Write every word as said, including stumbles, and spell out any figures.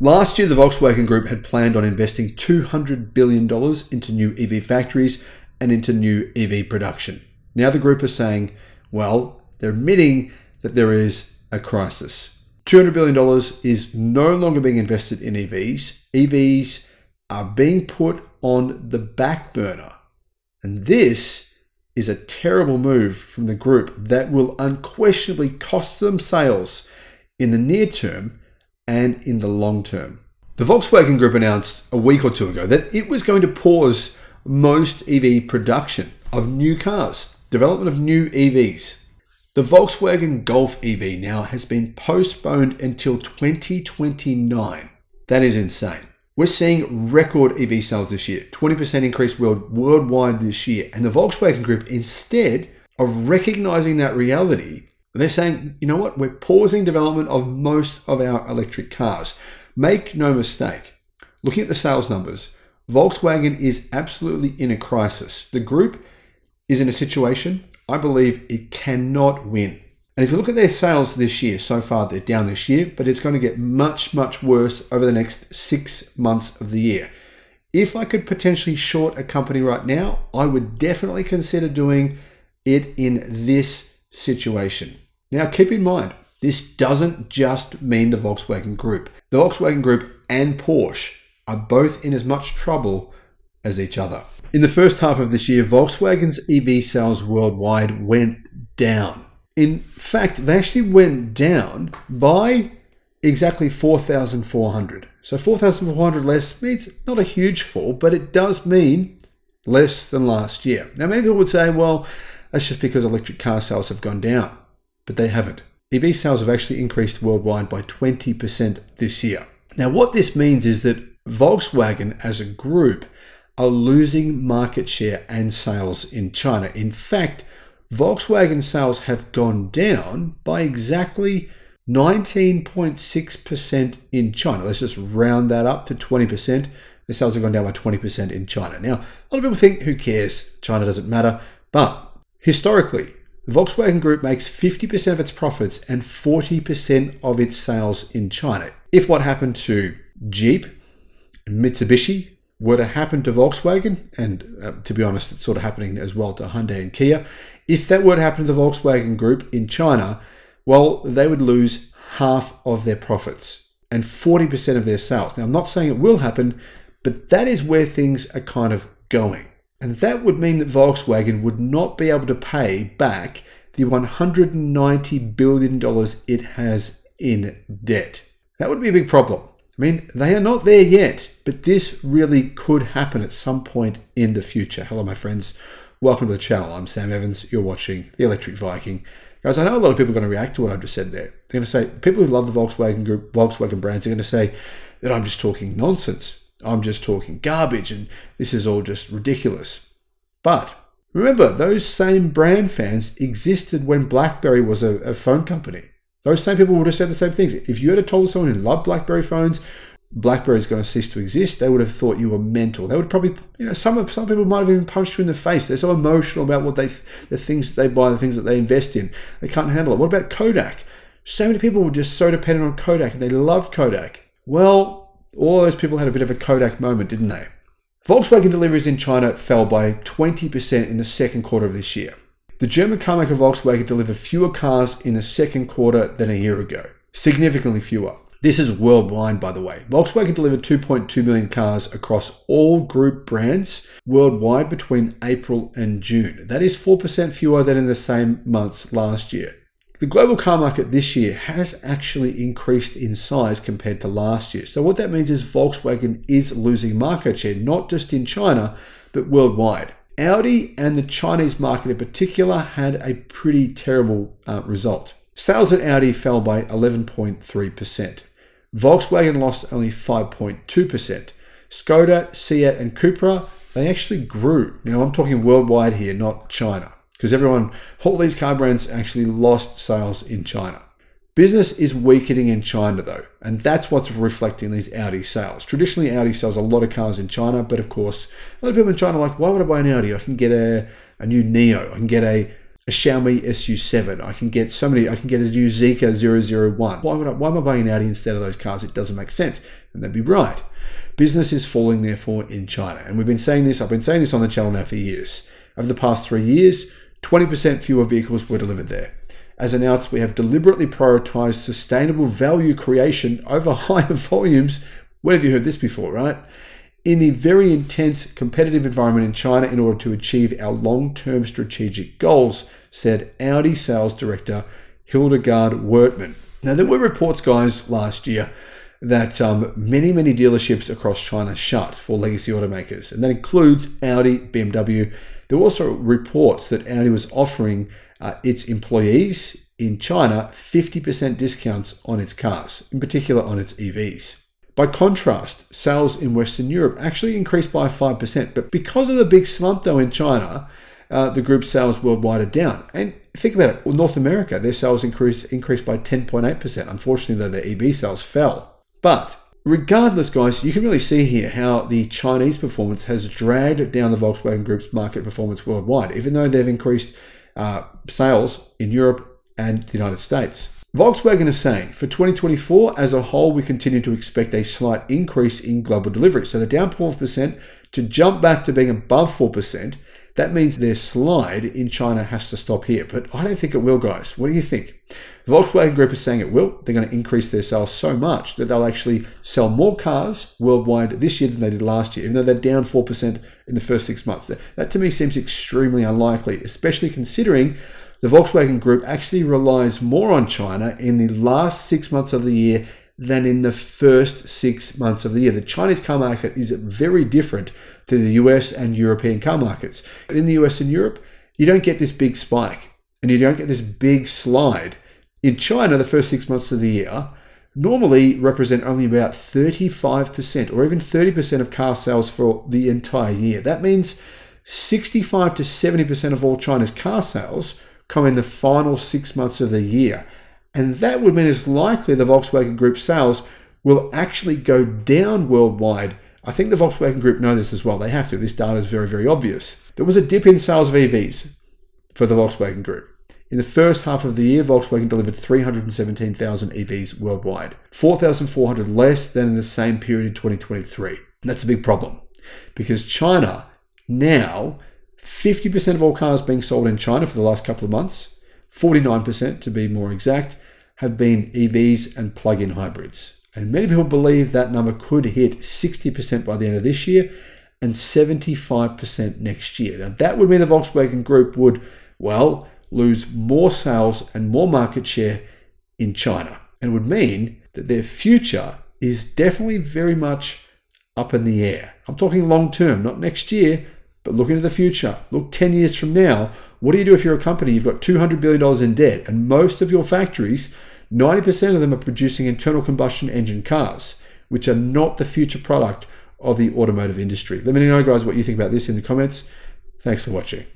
Last year, the Volkswagen Group had planned on investing two hundred billion dollars into new E V factories and into new E V production. Now the group is saying, well, they're admitting that there is a crisis. two hundred billion dollars is no longer being invested in E Vs. E Vs are being put on the back burner. And this is a terrible move from the group that will unquestionably cost them sales in the near term and in the long term. The Volkswagen Group announced a week or two ago that it was going to pause most E V production of new cars, development of new E Vs. The Volkswagen Golf E V now has been postponed until twenty twenty-nine. That is insane. We're seeing record E V sales this year, twenty percent increase world, worldwide this year. And the Volkswagen Group, instead of recognizing that reality, they're saying, you know what, we're pausing development of most of our electric cars. Make no mistake, looking at the sales numbers, Volkswagen is absolutely in a crisis. The group is in a situation I believe it cannot win. And if you look at their sales this year, so far they're down this year, but it's going to get much, much worse over the next six months of the year. If I could potentially short a company right now, I would definitely consider doing it in this situation. Now keep in mind, this doesn't just mean the Volkswagen Group. The Volkswagen Group and Porsche are both in as much trouble as each other. In the first half of this year, Volkswagen's E V sales worldwide went down. In fact, they actually went down by exactly four thousand four hundred. So four thousand four hundred less means not a huge fall, but it does mean less than last year. Now many people would say, well, that's just because electric car sales have gone down, but they haven't. E V sales have actually increased worldwide by twenty percent this year. Now, what this means is that Volkswagen as a group are losing market share and sales in China. In fact, Volkswagen sales have gone down by exactly nineteen point six percent in China. Let's just round that up to twenty percent. The sales have gone down by twenty percent in China. Now, a lot of people think, who cares? China doesn't matter, but historically, the Volkswagen Group makes fifty percent of its profits and forty percent of its sales in China. If what happened to Jeep and Mitsubishi were to happen to Volkswagen, and uh, to be honest, it's sort of happening as well to Hyundai and Kia, if that were to happen to the Volkswagen Group in China, well, they would lose half of their profits and forty percent of their sales. Now, I'm not saying it will happen, but that is where things are kind of going. And that would mean that Volkswagen would not be able to pay back the one hundred ninety billion dollars it has in debt. That would be a big problem. I mean, they are not there yet, but this really could happen at some point in the future. Hello, my friends. Welcome to the channel. I'm Sam Evans. You're watching The Electric Viking. Guys, I know a lot of people are going to react to what I've just said there. They're going to say, people who love the Volkswagen Group, Volkswagen brands, are going to say that I'm just talking nonsense. I'm just talking garbage and this is all just ridiculous. But remember, those same brand fans existed when BlackBerry was a, a phone company. Those same people would have said the same things. If you had told someone who loved BlackBerry phones, BlackBerry is going to cease to exist, they would have thought you were mental. They would probably, you know, some, some people might have even punched you in the face. They're so emotional about what they, the things they buy, the things that they invest in. They can't handle it. What about Kodak? So many people were just so dependent on Kodak and they loved Kodak. Well, all those people had a bit of a Kodak moment, didn't they? Volkswagen deliveries in China fell by twenty percent in the second quarter of this year. The German carmaker Volkswagen delivered fewer cars in the second quarter than a year ago. Significantly fewer. This is worldwide, by the way. Volkswagen delivered two point two million cars across all group brands worldwide between April and June. That is four percent fewer than in the same months last year. The global car market this year has actually increased in size compared to last year. So what that means is Volkswagen is losing market share, not just in China, but worldwide. Audi and the Chinese market in particular had a pretty terrible uh, result. Sales at Audi fell by eleven point three percent. Volkswagen lost only five point two percent. Skoda, Seat and Cupra, they actually grew. Now I'm talking worldwide here, not China, because everyone, all these car brands actually lost sales in China. Business is weakening in China though, and that's what's reflecting these Audi sales. Traditionally, Audi sells a lot of cars in China, but of course, a lot of people in China are like, why would I buy an Audi? I can get a, a new Neo, I can get a, a Xiaomi S U seven, I can get so many, I can get a new Zeekr zero zero one. Why would I, why am I buying an Audi instead of those cars? It doesn't make sense. and they'd be right. Business is falling, therefore, in China. And we've been saying this, I've been saying this on the channel now for years. Over the past three years, twenty percent fewer vehicles were delivered there. As announced, we have deliberately prioritized sustainable value creation over higher volumes. Where have you heard this before, right? In the very intense competitive environment in China in order to achieve our long-term strategic goals, said Audi sales director Hildegard Wertmann. Now, there were reports, guys, last year that um, many, many dealerships across China shut for legacy automakers, and that includes Audi, B M W. There were also reports that Audi was offering uh, its employees in China fifty percent discounts on its cars, in particular on its E Vs. By contrast, sales in Western Europe actually increased by five percent, but because of the big slump though in China, uh, the group's sales worldwide are down. And think about it, well, North America, their sales increased, increased by ten point eight percent. Unfortunately though, their E V sales fell. But regardless, guys, you can really see here how the Chinese performance has dragged down the Volkswagen Group's market performance worldwide, even though they've increased uh, sales in Europe and the United States. Volkswagen is saying, for twenty twenty-four, as a whole, we continue to expect a slight increase in global deliveries. So they're down four percent to jump back to being above four percent. That means their slide in China has to stop here. But I don't think it will, guys. What do you think? The Volkswagen Group is saying it will. They're going to increase their sales so much that they'll actually sell more cars worldwide this year than they did last year, even though they're down four percent in the first six months. That, to me, seems extremely unlikely, especially considering the Volkswagen Group actually relies more on China in the last six months of the year than in the first six months of the year. The Chinese car market is very different to the U S and European car markets. In the U S and Europe, you don't get this big spike and you don't get this big slide. In China, the first six months of the year normally represent only about thirty-five percent or even thirty percent of car sales for the entire year. That means sixty-five to seventy percent of all China's car sales come in the final six months of the year. And that would mean it's likely the Volkswagen Group sales will actually go down worldwide. I think the Volkswagen Group know this as well. They have to. This data is very, very obvious. There was a dip in sales of E Vs for the Volkswagen Group. In the first half of the year, Volkswagen delivered three hundred seventeen thousand E Vs worldwide, four thousand four hundred less than in the same period in twenty twenty-three. And that's a big problem because China now, fifty percent of all cars being sold in China for the last couple of months, forty-nine percent to be more exact, have been E Vs and plug-in hybrids. And many people believe that number could hit sixty percent by the end of this year and seventy-five percent next year. Now that would mean the Volkswagen Group would, well, lose more sales and more market share in China. And would mean that their future is definitely very much up in the air. I'm talking long-term, not next year, but look into the future. Look ten years from now. What do you do if you're a company? You've got two hundred billion dollars in debt and most of your factories, ninety percent of them are producing internal combustion engine cars, which are not the future product of the automotive industry. Let me know, guys, what you think about this in the comments. Thanks for watching.